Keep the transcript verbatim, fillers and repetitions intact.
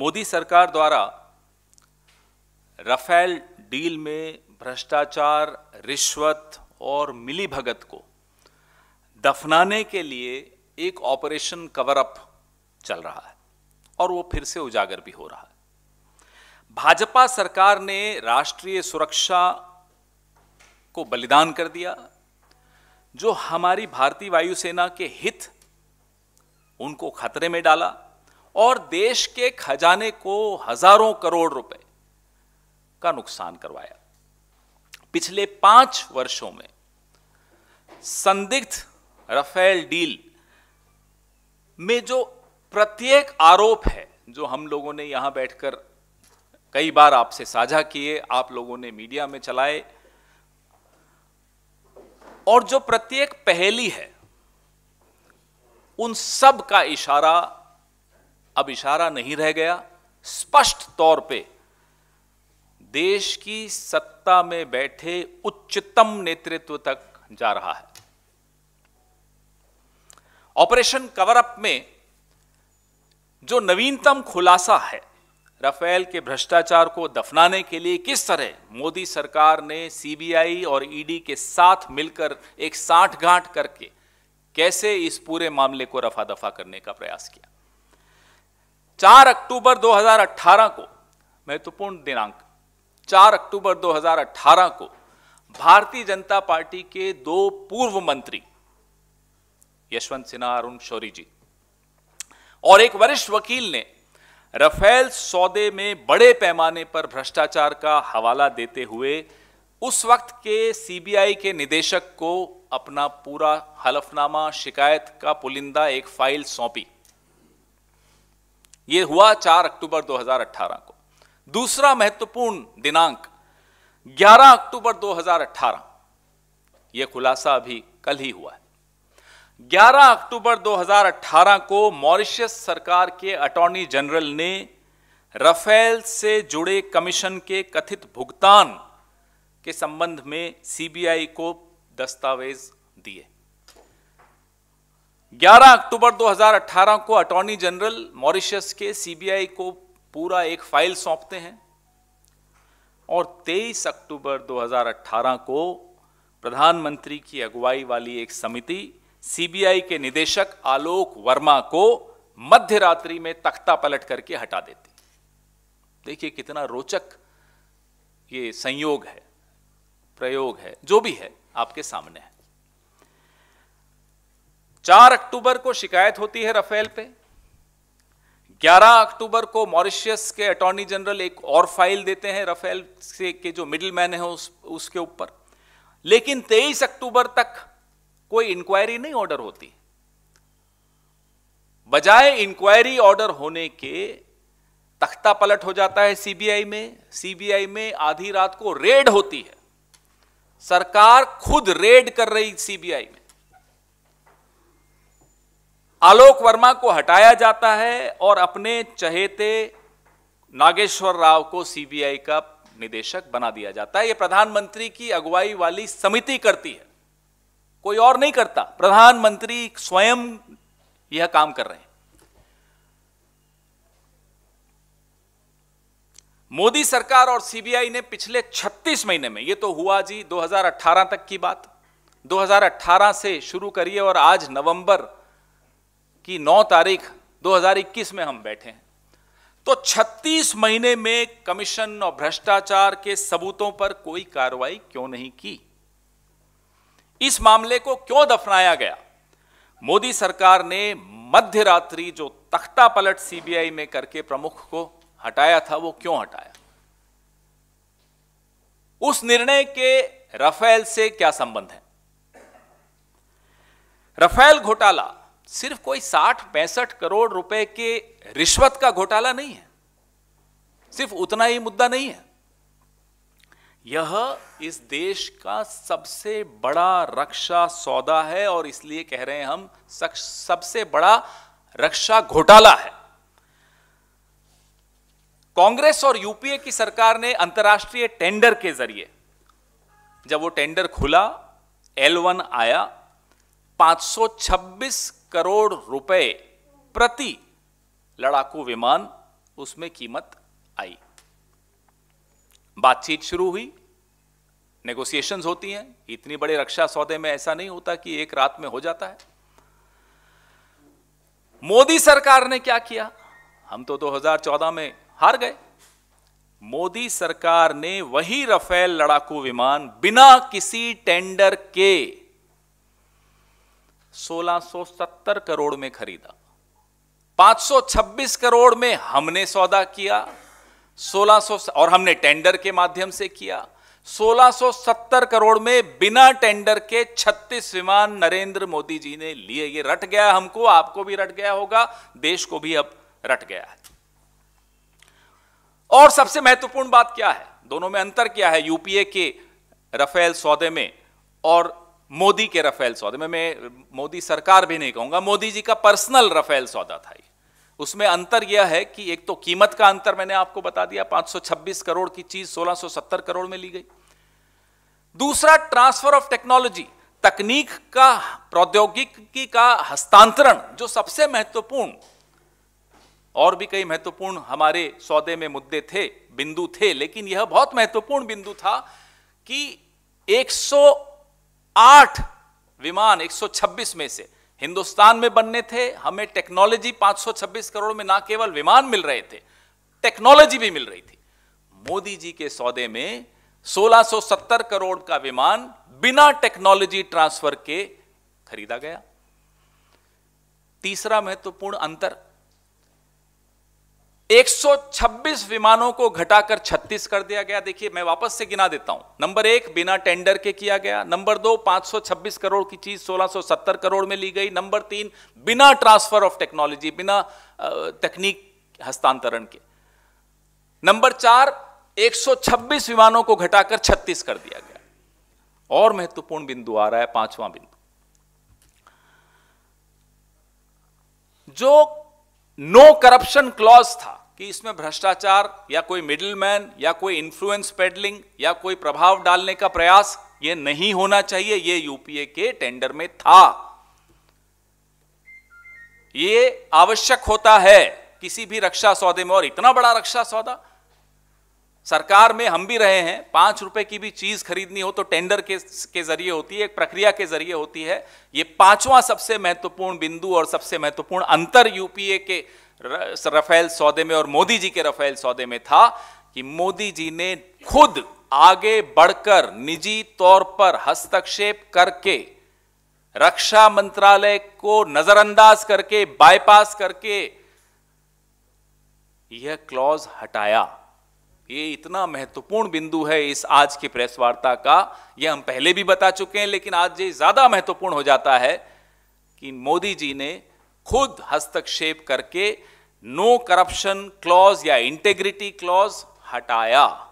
मोदी सरकार द्वारा Rafale deal में भ्रष्टाचार, रिश्वत और मिलीभगत को दफनाने के लिए एक ऑपरेशन कवरअप चल रहा है और वो फिर से उजागर भी हो रहा है। भाजपा सरकार ने राष्ट्रीय सुरक्षा को बलिदान कर दिया, जो हमारी भारतीय वायुसेना के हित उनको खतरे में डाला और देश के खजाने को हजारों करोड़ रुपए का नुकसान करवाया। पिछले पांच वर्षों में संदिग्ध राफेल डील में जो प्रत्येक आरोप है, जो हम लोगों ने यहां बैठकर कई बार आपसे साझा किए, आप लोगों ने मीडिया में चलाए, और जो प्रत्येक पहेली है, उन सब का इशारा अब इशारा नहीं रह गया। स्पष्ट तौर पे देश की सत्ता में बैठे उच्चतम नेतृत्व तक जा रहा है। ऑपरेशन कवरअप में जो नवीनतम खुलासा है, राफेल के भ्रष्टाचार को दफनाने के लिए किस तरह मोदी सरकार ने सीबीआई और ईडी के साथ मिलकर एक साठगांठ करके कैसे इस पूरे मामले को रफा दफा करने का प्रयास किया। चार अक्टूबर दो हज़ार अठारह को, महत्वपूर्ण दिनांक चार अक्टूबर दो हज़ार अठारह को भारतीय जनता पार्टी के दो पूर्व मंत्री यशवंत सिन्हा, अरुण शौरी जी और एक वरिष्ठ वकील ने राफेल सौदे में बड़े पैमाने पर भ्रष्टाचार का हवाला देते हुए उस वक्त के सीबीआई के निदेशक को अपना पूरा हलफनामा, शिकायत का पुलिंदा एक फाइल सौंपी। यह हुआ चार अक्टूबर दो हज़ार अठारह को। दूसरा महत्वपूर्ण दिनांक ग्यारह अक्टूबर दो हज़ार अठारह, यह खुलासा अभी कल ही हुआ है। ग्यारह अक्टूबर दो हज़ार अठारह को मॉरिशस सरकार के अटॉर्नी जनरल ने राफेल से जुड़े कमीशन के कथित भुगतान के संबंध में सीबीआई को दस्तावेज दिए। ग्यारह अक्टूबर दो हज़ार अठारह को अटॉर्नी जनरल मॉरिशस के सीबीआई को पूरा एक फाइल सौंपते हैं और तेईस अक्टूबर दो हज़ार अठारह को प्रधानमंत्री की अगुवाई वाली एक समिति सीबीआई के निदेशक आलोक वर्मा को मध्य रात्रि में तख्ता पलट करके हटा देती। देखिए कितना रोचक ये संयोग है, प्रयोग है, जो भी है आपके सामने है। चार अक्टूबर को शिकायत होती है राफेल पे। ग्यारह अक्टूबर को मॉरिशस के अटॉर्नी जनरल एक और फाइल देते हैं राफेल से के जो मिडिलमैन है उस, उसके ऊपर, लेकिन तेईस अक्टूबर तक कोई इंक्वायरी नहीं ऑर्डर होती। बजाय इंक्वायरी ऑर्डर होने के तख्ता पलट हो जाता है सीबीआई में। सीबीआई में आधी रात को रेड होती है, सरकार खुद रेड कर रही सीबीआई में। आलोक वर्मा को हटाया जाता है और अपने चहेते नागेश्वर राव को सीबीआई का निदेशक बना दिया जाता है। यह प्रधानमंत्री की अगुवाई वाली समिति करती है, कोई और नहीं करता, प्रधानमंत्री स्वयं यह काम कर रहे हैं। मोदी सरकार और सीबीआई ने पिछले छत्तीस महीने में, यह तो हुआ जी दो हज़ार अठारह तक की बात, दो हज़ार अठारह से शुरू करिए और आज नवंबर की नौ तारीख दो हज़ार इक्कीस में हम बैठे हैं, तो छत्तीस महीने में कमीशन और भ्रष्टाचार के सबूतों पर कोई कार्रवाई क्यों नहीं की? इस मामले को क्यों दफनाया गया? मोदी सरकार ने मध्य रात्रि जो तख्ता पलट सीबीआई में करके प्रमुख को हटाया था, वो क्यों हटाया? उस निर्णय के राफेल से क्या संबंध है? राफेल घोटाला सिर्फ कोई साठ पैंसठ करोड़ रुपए के रिश्वत का घोटाला नहीं है, सिर्फ उतना ही मुद्दा नहीं है। यह इस देश का सबसे बड़ा रक्षा सौदा है और इसलिए कह रहे हैं हम सबसे बड़ा रक्षा घोटाला है। कांग्रेस और यूपीए की सरकार ने अंतर्राष्ट्रीय टेंडर के जरिए, जब वो टेंडर खुला एल वन आया, पाँच सौ छब्बीस करोड़ रुपए प्रति लड़ाकू विमान उसमें कीमत आई। बातचीत शुरू हुई, नेगोशिएशंस होती हैं। इतनी बड़े रक्षा सौदे में ऐसा नहीं होता कि एक रात में हो जाता है। मोदी सरकार ने क्या किया? हम तो दो हज़ार चौदह में हार गए। मोदी सरकार ने वही राफेल लड़ाकू विमान बिना किसी टेंडर के सोलह सौ सत्तर करोड़ में खरीदा। पाँच सौ छब्बीस करोड़ में हमने सौदा किया, सोलह सौ और हमने टेंडर के माध्यम से किया। सोलह सौ सत्तर करोड़ में बिना टेंडर के छत्तीस विमान नरेंद्र मोदी जी ने लिए। ये रट गया हमको, आपको भी रट गया होगा, देश को भी अब रट गया है। और सबसे महत्वपूर्ण बात क्या है, दोनों में अंतर क्या है, यूपीए के राफेल सौदे में और मोदी के राफेल सौदे में? मैं मोदी सरकार भी नहीं कहूंगा, मोदी जी का पर्सनल राफेल सौदा था। उसमें अंतर यह है कि एक तो कीमत का अंतर मैंने आपको बता दिया, पाँच सौ छब्बीस करोड़ की चीज सोलह सौ सत्तर करोड़ में ली गई। दूसरा, ट्रांसफर ऑफ टेक्नोलॉजी, तकनीक का, प्रौद्योगिकी का हस्तांतरण, जो सबसे महत्वपूर्ण। और भी कई महत्वपूर्ण हमारे सौदे में मुद्दे थे, बिंदु थे, लेकिन यह बहुत महत्वपूर्ण बिंदु था कि एक सौ आठ विमान एक सौ छब्बीस में से हिंदुस्तान में बनने थे। हमें टेक्नोलॉजी पाँच सौ छब्बीस करोड़ में ना केवल विमान मिल रहे थे, टेक्नोलॉजी भी मिल रही थी। मोदी जी के सौदे में सोलह सौ सत्तर करोड़ का विमान बिना टेक्नोलॉजी ट्रांसफर के खरीदा गया। तीसरा महत्वपूर्ण अंतर, एक सौ छब्बीस विमानों को घटाकर छत्तीस कर दिया गया। देखिए मैं वापस से गिना देता हूं। नंबर एक, बिना टेंडर के किया गया। नंबर दो, पाँच सौ छब्बीस करोड़ की चीज सोलह सौ सत्तर करोड़ में ली गई। नंबर तीन, बिना ट्रांसफर ऑफ टेक्नोलॉजी, बिना तकनीक हस्तांतरण के। नंबर चार, एक सौ छब्बीस विमानों को घटाकर छत्तीस कर दिया गया। और महत्वपूर्ण बिंदु आ रहा है, पांचवां बिंदु, जो नो करप्शन क्लॉज था, कि इसमें भ्रष्टाचार या कोई मिडिलमैन या कोई इन्फ्लुएंस पेडलिंग या कोई प्रभाव डालने का प्रयास, यह नहीं होना चाहिए। ये यूपीए के टेंडर में था। ये आवश्यक होता है किसी भी रक्षा सौदे में। और इतना बड़ा रक्षा सौदा, सरकार में हम भी रहे हैं, पांच रुपए की भी चीज खरीदनी हो तो टेंडर के, के जरिए होती है, एक प्रक्रिया के जरिए होती है। ये पांचवां सबसे महत्वपूर्ण बिंदु और सबसे महत्वपूर्ण अंतर यूपीए के राफेल सौदे में और मोदी जी के राफेल सौदे में था कि मोदी जी ने खुद आगे बढ़कर निजी तौर पर हस्तक्षेप करके, रक्षा मंत्रालय को नजरअंदाज करके, बाईपास करके यह क्लॉज हटाया। ये इतना महत्वपूर्ण बिंदु है इस आज की प्रेस वार्ता का। यह हम पहले भी बता चुके हैं, लेकिन आज ये ज्यादा महत्वपूर्ण हो जाता है कि मोदी जी ने खुद हस्तक्षेप करके नो करप्शन क्लॉज या इंटेग्रिटी क्लॉज हटाया।